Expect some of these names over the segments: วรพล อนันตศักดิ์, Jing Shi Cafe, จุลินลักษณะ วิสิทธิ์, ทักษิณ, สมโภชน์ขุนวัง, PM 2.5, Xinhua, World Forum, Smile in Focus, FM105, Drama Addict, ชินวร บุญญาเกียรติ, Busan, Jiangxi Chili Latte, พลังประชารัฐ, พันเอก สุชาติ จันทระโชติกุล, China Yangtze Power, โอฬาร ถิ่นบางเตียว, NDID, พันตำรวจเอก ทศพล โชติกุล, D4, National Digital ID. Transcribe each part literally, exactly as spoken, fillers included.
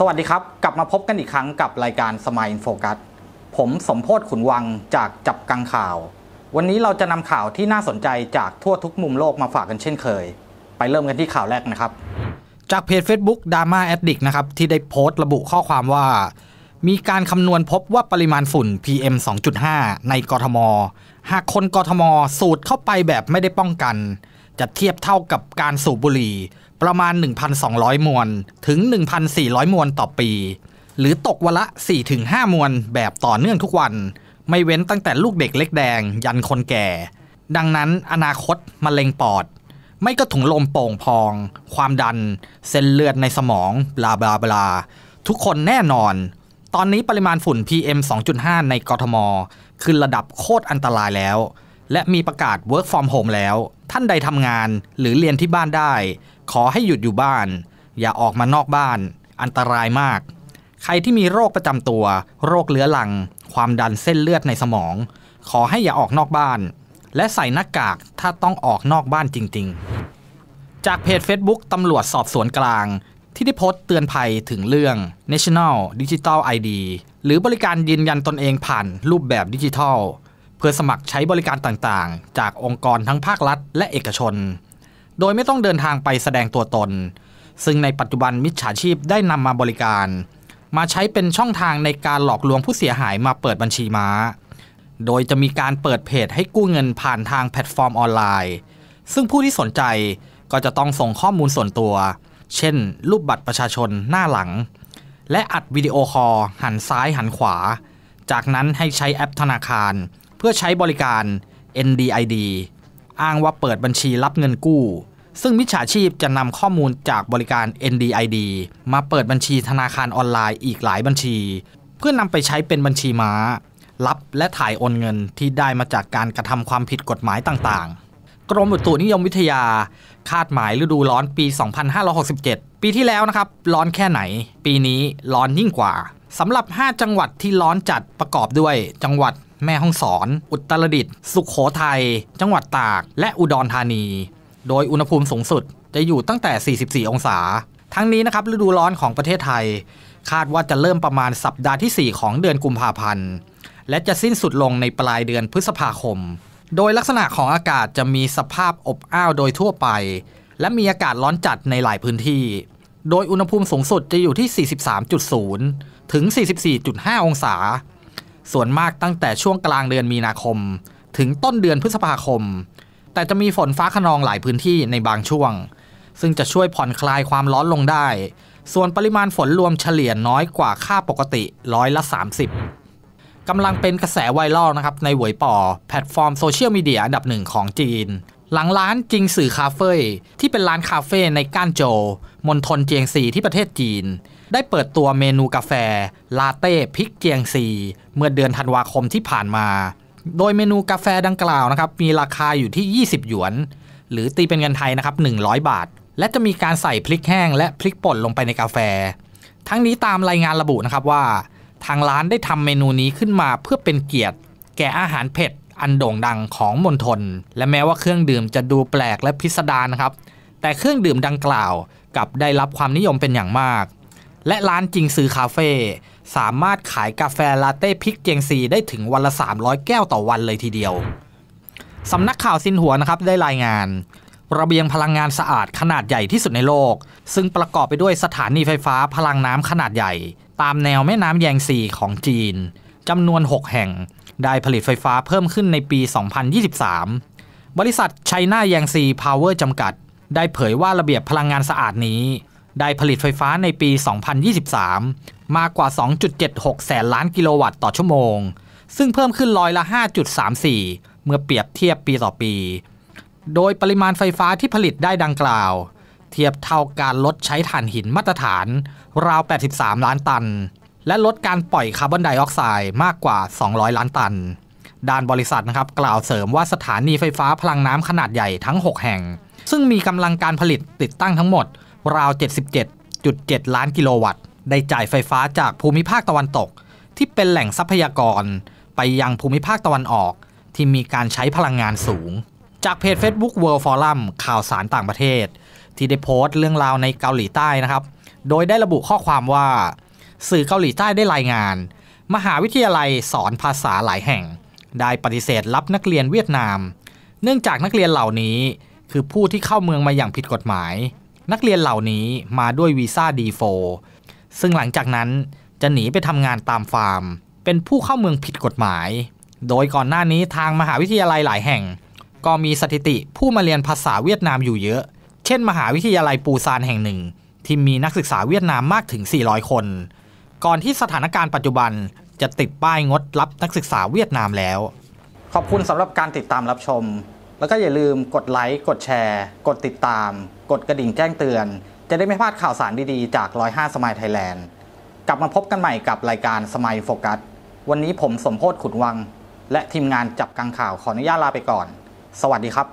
สวัสดีครับกลับมาพบกันอีกครั้งกับรายการ Smile in Focus ผมสมโพศขุนวังจากจับกังข่าววันนี้เราจะนำข่าวที่น่าสนใจจากทั่วทุกมุมโลกมาฝากกันเช่นเคยไปเริ่มกันที่ข่าวแรกนะครับจากเพจ Facebook Drama Addict นะครับที่ได้โพสต์ระบุข้อความว่ามีการคำนวณพบว่าปริมาณฝุ่น พี เอ็ม สองจุดห้า ในกทมหากคนกทมสูดเข้าไปแบบไม่ได้ป้องกันจะเทียบเท่ากับการสูบบุหรี่ประมาณ หนึ่งพันสองร้อย มวนถึง หนึ่งพันสี่ร้อย มวนต่อปีหรือตกวันละ สี่ถึงห้า มวนแบบต่อเนื่องทุกวันไม่เว้นตั้งแต่ลูกเด็กเล็กแดงยันคนแก่ดังนั้นอนาคตมะเร็งปอดไม่ก็ถุงลมโป่งพองความดันเส้นเลือดในสมองบลาบลาบลาทุกคนแน่นอนตอนนี้ปริมาณฝุ่น พี เอ็ม สองจุดห้า ในกทมขึ้นระดับโคตรอันตรายแล้วและมีประกาศ Work from Home แล้วท่านใดทำงานหรือเรียนที่บ้านได้ขอให้หยุดอยู่บ้านอย่าออกมานอกบ้านอันตรายมากใครที่มีโรคประจำตัวโรคเรื้อรังความดันเส้นเลือดในสมองขอให้อย่าออกนอกบ้านและใส่หน้ากากถ้าต้องออกนอกบ้านจริงๆจากเพจ Facebook ตำรวจสอบสวนกลางที่ได้โพสต์เตือนภัยถึงเรื่อง National Digital ไอ ดี หรือบริการยืนยันตนเองผ่านรูปแบบดิจิทัลเพื่อสมัครใช้บริการต่างๆจากองค์กรทั้งภาครัฐและเอกชนโดยไม่ต้องเดินทางไปแสดงตัวตนซึ่งในปัจจุบันมิจฉาชีพได้นำมาบริการมาใช้เป็นช่องทางในการหลอกลวงผู้เสียหายมาเปิดบัญชีม้าโดยจะมีการเปิดเพจให้กู้เงินผ่านทางแพลตฟอร์มออนไลน์ซึ่งผู้ที่สนใจก็จะต้องส่งข้อมูลส่วนตัวเช่นรูปบัตรประชาชนหน้าหลังและอัดวิดีโอคอลหันซ้ายหันขวาจากนั้นให้ใช้แอปธนาคารเพื่อใช้บริการ เอ็น ดี ไอ ดี อ้างว่าเปิดบัญชีรับเงินกู้ซึ่งมิจฉาชีพจะนำข้อมูลจากบริการ เอ็น ดี ไอ ดี มาเปิดบัญชีธนาคารออนไลน์อีกหลายบัญชีเพื่อนำไปใช้เป็นบัญชีม้ารับและถ่ายโอนเงินที่ได้มาจากการกระทำความผิดกฎหมายต่างๆกรมอุตุนิยมวิทยาคาดหมายฤดูร้อนปี สองพันห้าร้อยหกสิบเจ็ด ปีที่แล้วนะครับร้อนแค่ไหนปีนี้ร้อนยิ่งกว่าสำหรับ ห้า จังหวัดที่ร้อนจัดประกอบด้วยจังหวัดแม่ฮ่องสอนอุตรดิตถ์สุโขทัยจังหวัดตากและอุดรธานีโดยอุณหภูมิสูงสุดจะอยู่ตั้งแต่สี่สิบสี่องศาทั้งนี้นะครับฤดูร้อนของประเทศไทยคาดว่าจะเริ่มประมาณสัปดาห์ที่สี่ของเดือนกุมภาพันธ์และจะสิ้นสุดลงในปลายเดือนพฤษภาคมโดยลักษณะของอากาศจะมีสภาพอบอ้าวโดยทั่วไปและมีอากาศร้อนจัดในหลายพื้นที่โดยอุณหภูมิสูงสุดจะอยู่ที่ สี่สิบสามจุดศูนย์ ถึง สี่สิบสี่จุดห้า องศาส่วนมากตั้งแต่ช่วงกลางเดือนมีนาคมถึงต้นเดือนพฤษภาคมแต่จะมีฝนฟ้าคะนองหลายพื้นที่ในบางช่วงซึ่งจะช่วยผ่อนคลายความร้อนลงได้ส่วนปริมาณฝนรวมเฉลี่ย น้อยกว่าค่าปกติร้อยละสามสิบกำลังเป็นกระแสไวรัลนะครับในหวยป่อแพลตฟอร์มโซเชียลมีเดียอันดับหนึ่งของจีนหลังร้านจิงสื่อคาเฟ่ที่เป็นร้านคาเฟ่ในก้านโจวมณฑลเจียงซีที่ประเทศจีนได้เปิดตัวเมนูกาแฟลาเต้พริกเจียงซีเมื่อเดือนธันวาคมที่ผ่านมาโดยเมนูกาแฟดังกล่าวนะครับมีราคาอยู่ที่ยี่สิบหยวนหรือตีเป็นเงินไทยนะครับหนึ่งร้อยบาทและจะมีการใส่พริกแห้งและพริกป่นลงไปในกาแฟทั้งนี้ตามรายงานระบุนะครับว่าทางร้านได้ทำเมนูนี้ขึ้นมาเพื่อเป็นเกียรติแก่อาหารเผ็ดอันโด่งดังของมณฑลและแม้ว่าเครื่องดื่มจะดูแปลกและพิสดารนะครับแต่เครื่องดื่มดังกล่าวกลับได้รับความนิยมเป็นอย่างมากและร้านจิงซือคาเฟ่สามารถขายกาแฟลาเต้พริกเจียงซีได้ถึงวันละสามร้อยแก้วต่อวันเลยทีเดียวสำนักข่าวซินหัวนะครับได้รายงานระเบียงพลังงานสะอาดขนาดใหญ่ที่สุดในโลกซึ่งประกอบไปด้วยสถานีไฟฟ้าพลังน้ำขนาดใหญ่ตามแนวแม่น้ำแยงซีของจีนจำนวนหกแห่งได้ผลิตไฟฟ้าเพิ่มขึ้นในปี สองพันยี่สิบสาม บริษัทไชน่าแยงซีพาวเวอร์จำกัดได้เผยว่าระเบียบพลังงานสะอาดนี้ได้ผลิตไฟฟ้าในปี สองพันยี่สิบสาม มากกว่า สองจุดเจ็ดหก แสนล้านกิโลวัตต์ต่อชั่วโมงซึ่งเพิ่มขึ้นร้อยละ ห้าจุดสามสี่ เมื่อเปรียบเทียบปีต่อปีโดยปริมาณไฟฟ้าที่ผลิตได้ดังกล่าวเทียบเท่าการลดใช้ถ่านหินมาตรฐานราว แปดสิบสาม ล้านตันและลดการปล่อยคาร์บอนไดออกไซด์มากกว่า สองร้อย ล้านตันด้านบริษัทนะครับกล่าวเสริมว่าสถานีไฟฟ้าพลังน้ำขนาดใหญ่ทั้งหกแห่งซึ่งมีกำลังการผลิตติดตั้งทั้งหมดราว เจ็ดสิบเจ็ดจุดเจ็ด ล้านกิโลวัตต์ได้จ่ายไฟฟ้าจากภูมิภาคตะวันตกที่เป็นแหล่งทรัพยากรไปยังภูมิภาคตะวันออกที่มีการใช้พลังงานสูงจากเพจ Facebook World Forum ข่าวสารต่างประเทศที่ได้โพสต์เรื่องราวในเกาหลีใต้นะครับ โดยได้ระบุข้อความว่าสื่อเกาหลีใต้ได้รายงานมหาวิทยาลัยสอนภาษาหลายแห่งได้ปฏิเสธรับนักเรียนเวียดนามเนื่องจากนักเรียนเหล่านี้คือผู้ที่เข้าเมืองมาอย่างผิดกฎหมายนักเรียนเหล่านี้มาด้วยวีซ่า ดี โฟร์ ซึ่งหลังจากนั้นจะหนีไปทำงานตามฟาร์มเป็นผู้เข้าเมืองผิดกฎหมายโดยก่อนหน้านี้ทางมหาวิทยาลัยหลายแห่งก็มีสถิติผู้มาเรียนภาษาเวียดนามอยู่เยอะเช่นมหาวิทยาลัยปูซานแห่งหนึ่งที่มีนักศึกษาเวียดนามมากถึงสี่ร้อยคนก่อนที่สถานการณ์ปัจจุบันจะติดป้ายงดรับนักศึกษาเวียดนามแล้วขอบคุณสำหรับการติดตามรับชมแล้วก็อย่าลืมกดไลค์กดแชร์กดติดตามกดกระดิ่งแจ้งเตือนจะได้ไม่พลาดข่าวสารดีๆจากหนึ่งศูนย์ห้า สมัยไทยแลนด์กลับมาพบกันใหม่กับรายการสมัยโฟกัสวันนี้ผมสมโพศขุนวังและทีมงานจับกังข่าวขออนุญาตลาไปก่อนสวัสดีครับ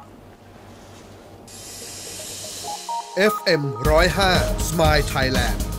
เอฟ เอ็ม หนึ่งศูนย์ห้า Smile Thailand